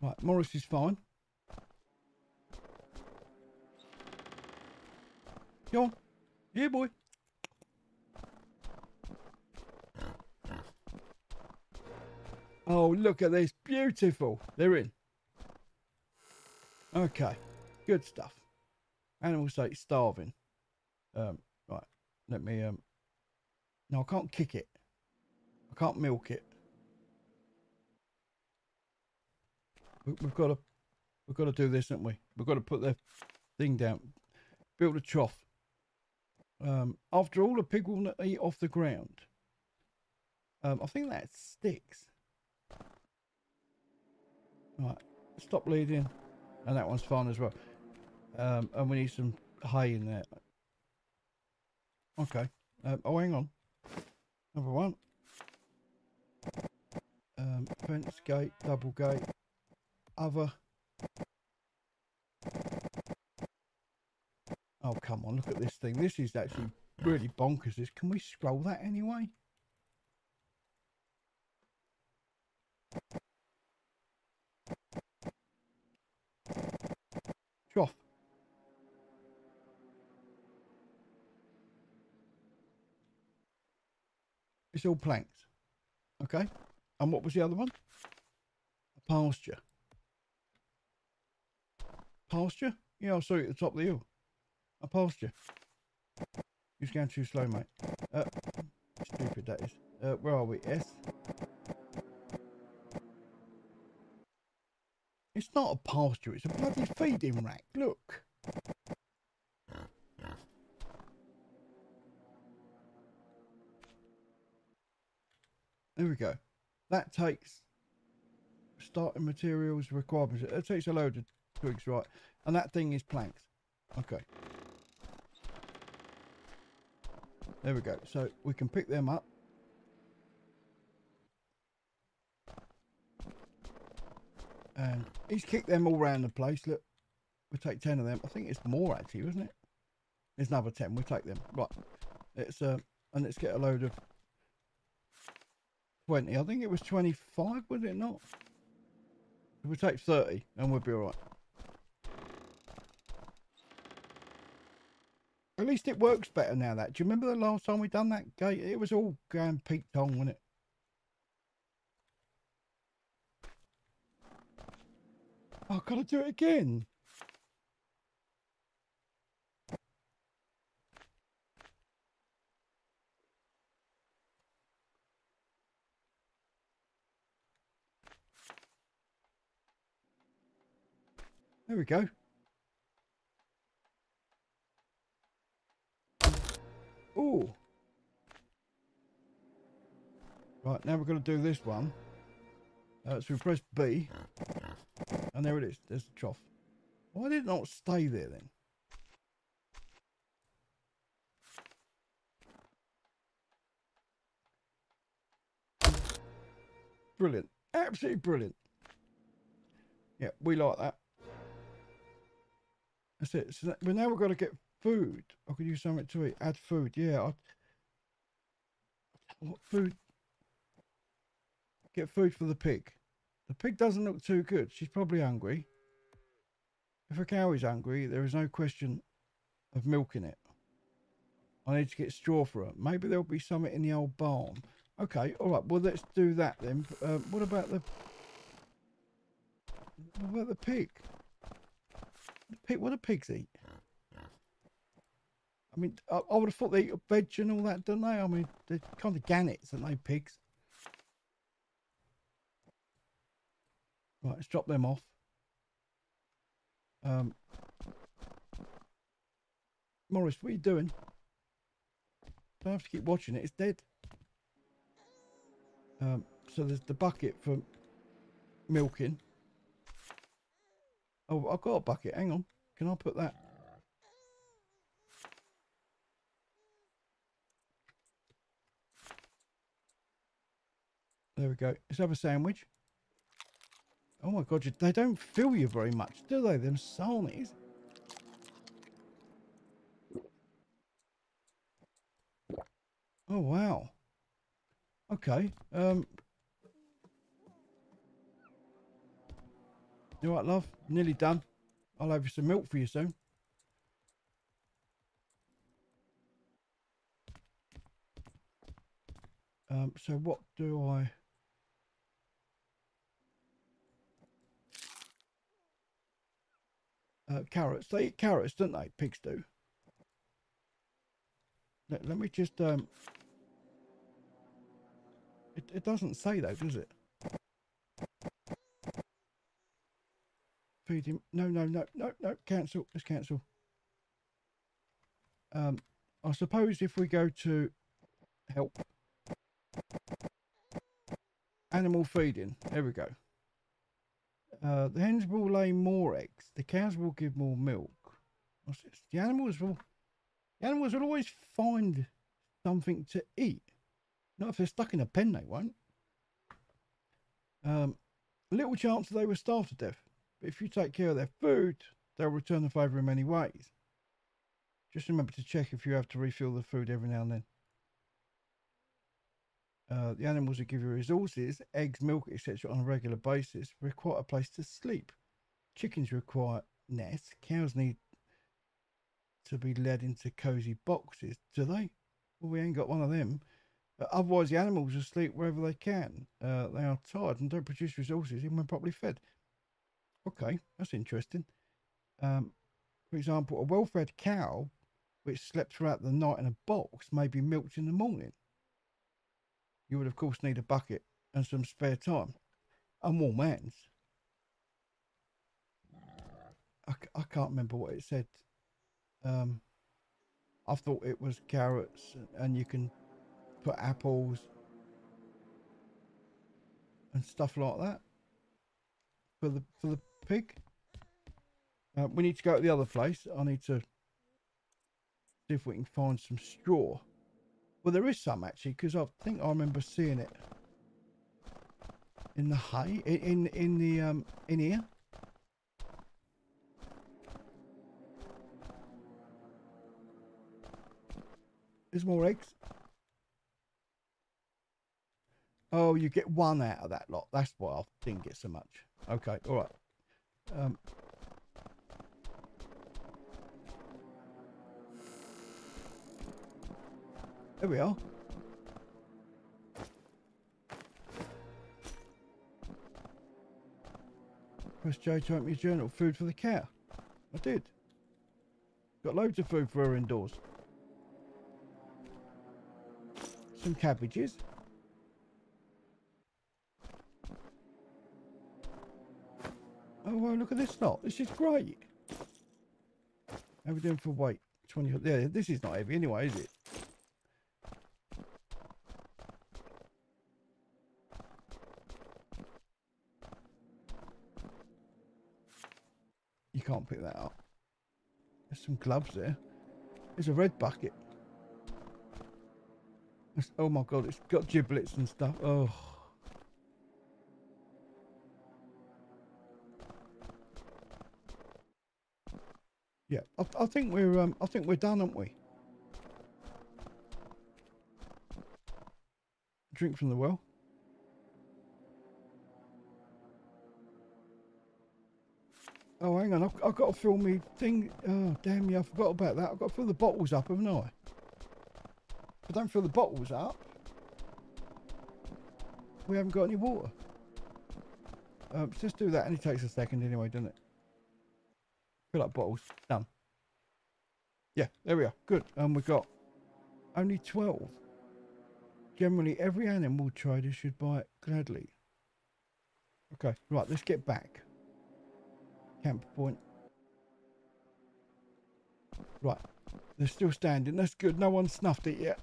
Right, Maurice is fine. Go on. Yeah, boy. Oh, look at this. Beautiful. They're in. Okay. Good stuff. Animal state starving. Um, right. Let me... Um... No, I can't kick it. I can't milk it. We, we've got to... We've got to do this, haven't we? We've got to put the thing down. Build a trough. Um, after all, a pig will not eat off the ground. Um, I think that sticks. Right, stop leading, and that one's fine as well. Um, and we need some hay in there. Okay. Um, oh, hang on. Number one. Um, fence gate, double gate, other. Oh, come on! Look at this thing. This is actually really bonkers. This. Can we scroll that anyway? Trough. It's all planks. Okay. And what was the other one? A pasture. Pasture? Yeah, I saw it at the top of the hill. A pasture. He's going too slow, mate. Uh, stupid that is. Uh, where are we? S. It's not a pasture, it's a bloody feeding rack. Look. There we go. That takes starting materials requirements. It takes a load of twigs, right? And that thing is planks. Okay. There we go. So we can pick them up. And he's kicked them all round the place. Look, we'll take ten of them. I think it's more actually, isn't it? There's another ten. We'll take them. Right. It's um, and let's get a load of twenty. I think it was twenty-five, was it not? We'll take thirty and we'll be all right. least it works better now. That do you remember the last time we done that gate? It was all going peaked on, wasn't it? Oh, gotta do it again. There we go. Oh. Right, now we're going to do this one. Uh, so we press B. And there it is. There's the trough. Why did it not stay there then? Brilliant. Absolutely brilliant. Yeah, we like that. That's it. So that, well, now we've got to get food. I could use something to eat. Add food. Yeah. I, what food? Get food for the pig. The pig doesn't look too good. She's probably hungry. If a cow is hungry, there is no question of milking it. I need to get straw for her. Maybe there'll be something in the old barn. Okay. All right. Well, let's do that then. Uh, what about the? What about the pig? Pig, what do pigs eat? I mean, I, I would have thought they eat veg and all that, don't they? I mean, they're kind of gannets, aren't they, pigs? Right, let's drop them off. Um, Maurice, what are you doing? Don't have to keep watching it, it's dead. Um, so there's the bucket for milking. Oh, I've got a bucket. Hang on. Can I put that? There we go. Let's have a sandwich. Oh my God, you, they don't fill you very much, do they? Them sarnies. Oh, wow. Okay. Um... You all right, love? Nearly done. I'll have you some milk for you soon. Um, so what do I... Uh, carrots. They eat carrots, don't they? Pigs do. Let, let me just... Um... It, it doesn't say though, does it? Feed him. No, no, no, no, no. Cancel. Let's cancel. Um, I suppose if we go to help animal feeding. There we go. Uh, the hens will lay more eggs. The cows will give more milk. What's this? The animals will. The animals will always find something to eat. Not if they're stuck in a pen, they won't. Um, little chance that they were starved to death. But if you take care of their food, they'll return the favour in many ways. Just remember to check if you have to refill the food every now and then. Uh, the animals will give you resources, eggs, milk, et cetera on a regular basis. Require a place to sleep. Chickens require nests. Cows need to be led into cosy boxes. Do they? Well, we ain't got one of them. But otherwise, the animals will sleep wherever they can. Uh, they are tired and don't produce resources even when properly fed. Okay, that's interesting. Um, for example, a well-fed cow which slept throughout the night in a box may be milked in the morning. You would, of course, need a bucket and some spare time. And warm hands. I, I can't remember what it said. Um, I thought it was carrots and you can put apples and stuff like that. For the, for the pig. Uh, we need to go to the other place. I need to see if we can find some straw. Well, there is some actually, because I think I remember seeing it in the hay, in in, in the um in here. There's more eggs. Oh, you get one out of that lot. That's why I didn't get so much. Okay, all right. Um, There we are. Press J to open your journal. Food for the cat. I did. Got loads of food for her indoors. Some cabbages. Oh, wow, look at this lot. This is great. How are we doing for weight? twenty. Yeah, this is not heavy anyway, is it? You can't pick that up. There's some gloves there. There's a red bucket. It's, oh my god, it's got giblets and stuff. Oh. Yeah, I, I think we're um, I think we're done, aren't we? Drink from the well. Oh, hang on, I've, I've got to fill me thing. Oh, damn, yeah, I forgot about that. I've got to fill the bottles up, haven't I? If I don't fill the bottles up, we haven't got any water. Um, just do that, and it takes a second anyway, doesn't it? Fill up bottles. Done. Yeah, there we are. Good. And um, we've got only twelve. Generally, every animal trader should buy it gladly. Okay, right, let's get back. Camp point. Right, they're still standing. That's good. No one snuffed it yet.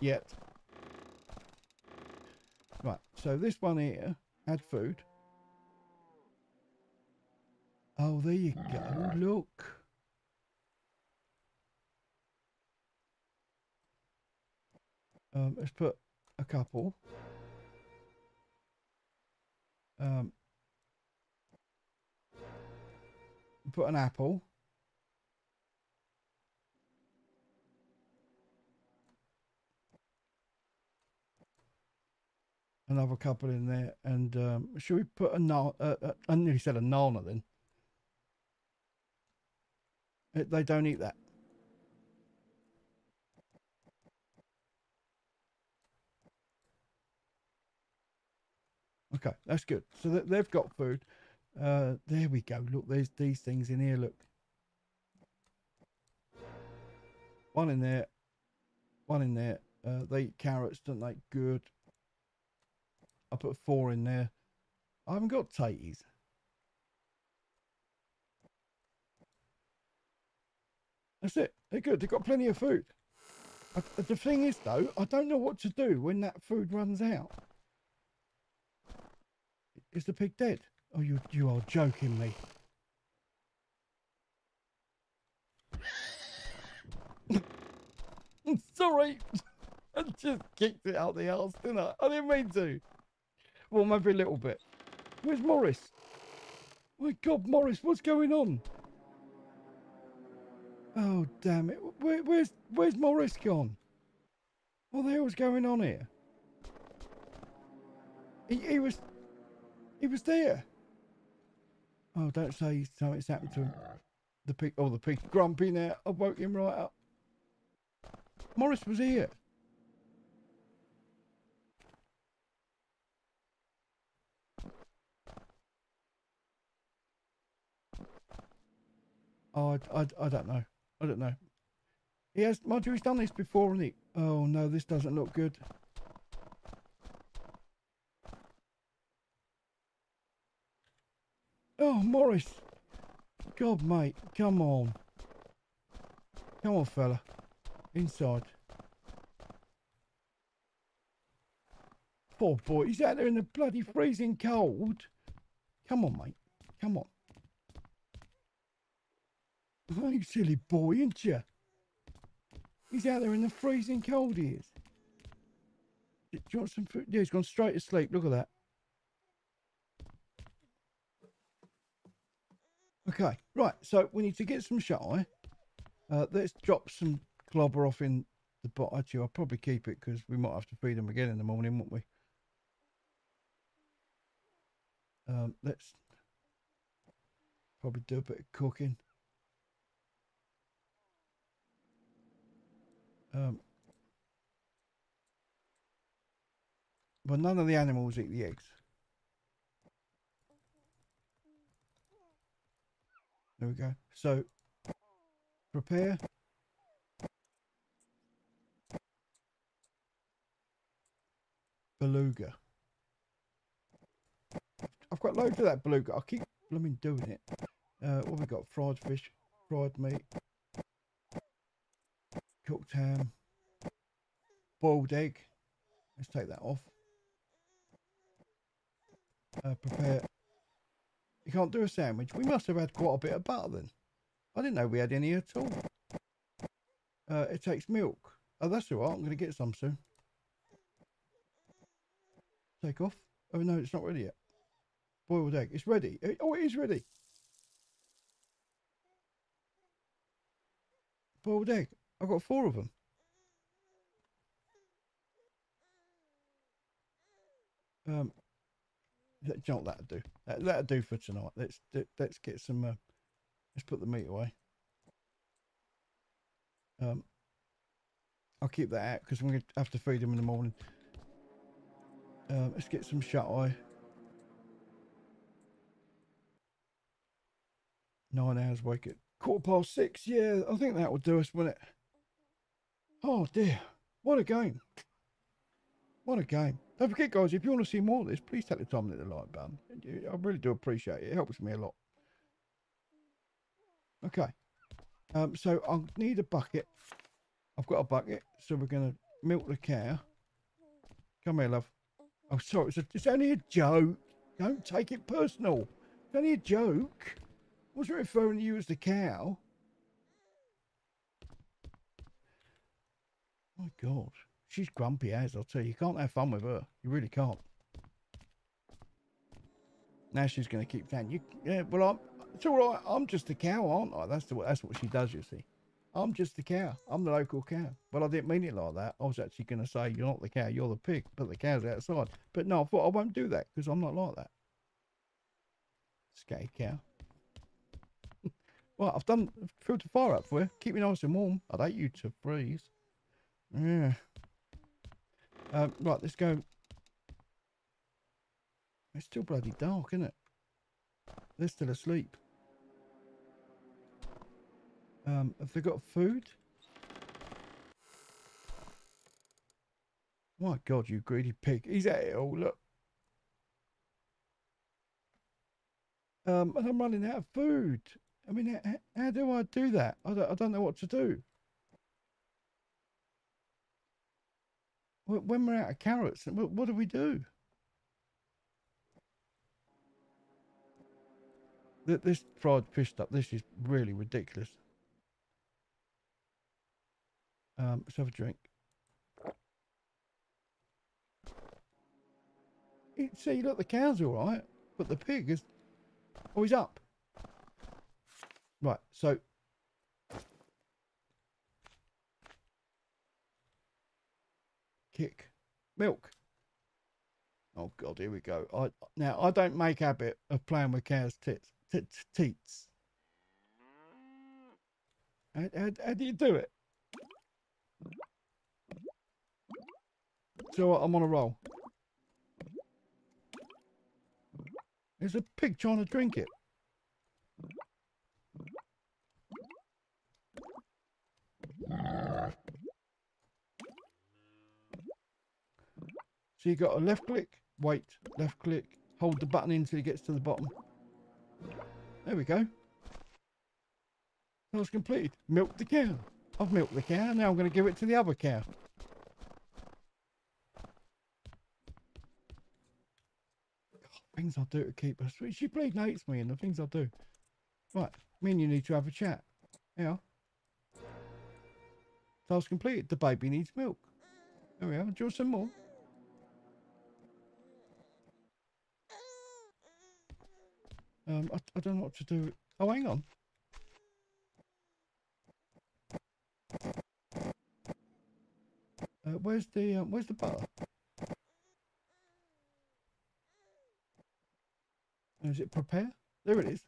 Yet. Right, so this one here had food. Oh, there you go. Look. Um, let's put a couple. Um, put an apple. Another couple in there. And um, should we put a nana? Uh, uh, I nearly said a nana then. They don't eat that. Okay, that's good. So they've got food. Uh, there we go. Look, there's these things in here. Look. One in there. One in there. Uh, they eat carrots, don't they? Good. I put four in there. I haven't got taties. That's it. They're good. They've got plenty of food. I, the thing is, though, I don't know what to do when that food runs out. Is the pig dead? Oh, you, you are joking me. I'm sorry. I just kicked it out the house, didn't I? I didn't mean to. Well, maybe a little bit. Where's Maurice? My God, Maurice, what's going on? Oh, damn it. Where, where's, where's Maurice gone? What the hell's going on here? He, he was... He was there. Oh, don't say something's happened to him. The pig... Oh, the pig's grumpy now. I woke him right up. Maurice was here. Oh, I, I, I don't know. I don't know. He has, mind you, he's done this before, hasn't he? Oh no, this doesn't look good. Oh, Maurice. God, mate. Come on. Come on, fella. Inside. Poor boy. He's out there in the bloody freezing cold. Come on, mate. Come on. Oh, you silly boy, ain't you? He's out there in the freezing cold, he is. Do you want some food? Yeah, he's gone straight to sleep. Look at that. Okay, right. So we need to get some shut-eye. Uh, let's drop some clobber off in the bot. Actually, I'll probably keep it because we might have to feed them again in the morning, won't we? Um, let's probably do a bit of cooking. Um, But none of the animals eat the eggs. There we go. So, prepare. Beluga. I've got loads of that beluga. I keep blooming doing it. Uh, what have we got? Fried fish, fried meat, cooked ham, boiled egg. Let's take that off. Uh, prepare. You can't do a sandwich. We must have had quite a bit of butter then. I didn't know we had any at all. Uh, it takes milk. Oh, that's all right. I'm going to get some soon. Take off. Oh, no, it's not ready yet. Boiled egg. It's ready. Oh, it is ready. Boiled egg. I've got four of them. Um, not that'll do. That, that'll do for tonight. Let's let's get some. Uh, let's put the meat away. Um, I'll keep that out because we're gonna have to feed them in the morning. Um, let's get some shut eye. Nine hours wake at quarter past six. Yeah, I think that will do us, won't it? Oh dear, what a game! What a game! Don't forget, guys, if you want to see more of this, please take the time to hit the like button. I really do appreciate it. It helps me a lot. Okay, um, so I'll need a bucket. I've got a bucket, so we're going to milk the cow. Come here, love. Oh, sorry, it's, a, it's only a joke. Don't take it personal. It's only a joke. I wasn't referring to you as the cow. My God. She's grumpy as, I'll tell you. You can't have fun with her. You really can't. Now she's going to keep saying, "You, yeah, well, I'm, it's all right. I'm just a cow, aren't I?" That's, the, that's what she does, you see. I'm just a cow. I'm the local cow. Well, I didn't mean it like that. I was actually going to say, "You're not the cow, you're the pig, but the cow's outside." But no, I thought I won't do that because I'm not like that. Scatty cow. Well, I've done, filled the fire up for you. Keep me nice and warm. I'd hate you to freeze. Yeah. Um, right, let's go. It's still bloody dark, isn't it? They're still asleep. Um, have they got food? My God, you greedy pig. He's at it all, look. Um, and I'm running out of food. I mean, how, how do I do that? I don't, I don't know what to do. When we're out of carrots, what do we do? This fried fish stuff, this is really ridiculous. Um, let's have a drink. See, look, the cow's all right, but the pig is... Oh, he's up. Right, so... Kick. Milk. Oh God, here we go. I now I don't make habit of playing with cows' tits. T -t teats. How, how, how do you do it? So I'm on a roll. There's a pig trying to drink it. So you got a left click, wait, left click, hold the button until it gets to the bottom. There we go. Task completed. Milk the cow. I've milked the cow. Now I'm going to give it to the other cow. God, things I do to keep her sweet. She bleeding hates me and the things I do. Right, me and you need to have a chat. Yeah. Task completed. The baby needs milk. There we are. Do you want some more? Um, I, I don't know what to do. Oh, hang on. Uh, where's the um, where's the butter? Is it prepare? There it is.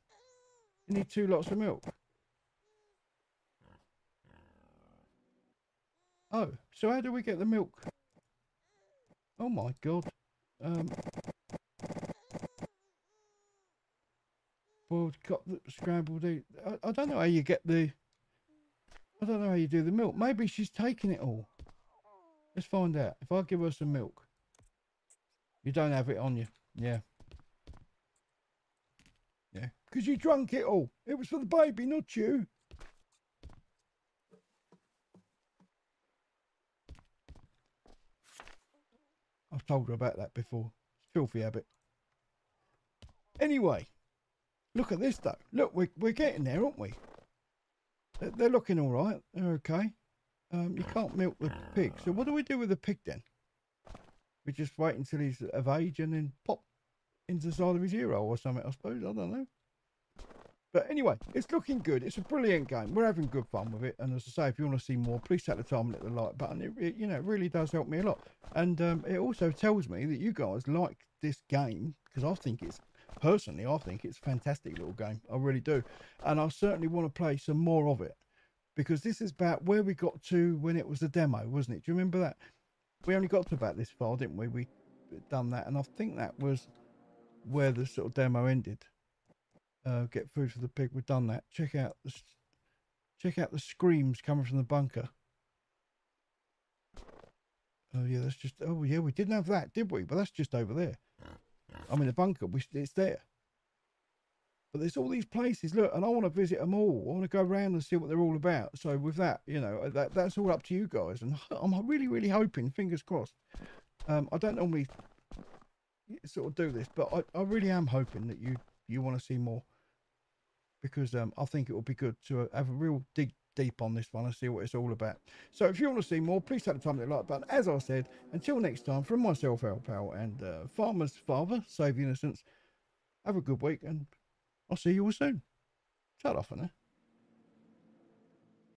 You need two lots of milk. Oh, so how do we get the milk? Oh my God! Um, boiled cotlet, scrambled egg. I, I don't know how you get the... I don't know how you do the milk. Maybe she's taking it all. Let's find out. If I give her some milk. You don't have it on you. Yeah. Yeah. Because you drank it all. It was for the baby, not you. I've told her about that before. Filthy habit. Anyway. Look at this, though. Look, we're, we're getting there, aren't we? They're, they're looking all right. They're okay. Um, you can't milk the pig. So what do we do with the pig, then? We just wait until he's of age and then pop into the side of his ear hole or something, I suppose. I don't know. But anyway, it's looking good. It's a brilliant game. We're having good fun with it. And as I say, if you want to see more, please take the time and hit the like button. It, it you know, it really does help me a lot. And um, it also tells me that you guys like this game, because I think it's... Personally, I think it's a fantastic little game. I really do. And I certainly want to play some more of it. Because this is about where we got to when it was the demo, wasn't it? Do you remember that? We only got to about this far, didn't we? We done that. And I think that was where the sort of demo ended. Uh, get food for the pig. We've done that. Check out the, check out the screams coming from the bunker. Oh, yeah, that's just... Oh, yeah, we didn't have that, did we? But that's just over there. I mean, the bunker, we, it's there. But there's all these places, look, and I want to visit them all. I want to go around and see what they're all about. So with that, you know, that, that's all up to you guys. And I'm really, really hoping, fingers crossed. Um, I don't normally sort of do this, but I, I really am hoping that you, you want to see more. Because um, I think it will be good to have a real dig deep on this one and see what it's all about. So if you want to see more, please take the time to like button. As I said, until next time, from myself, Al Pal, and uh, Farmer's Father Save the Innocence. Have a good week, and I'll see you all soon. Shut off on there.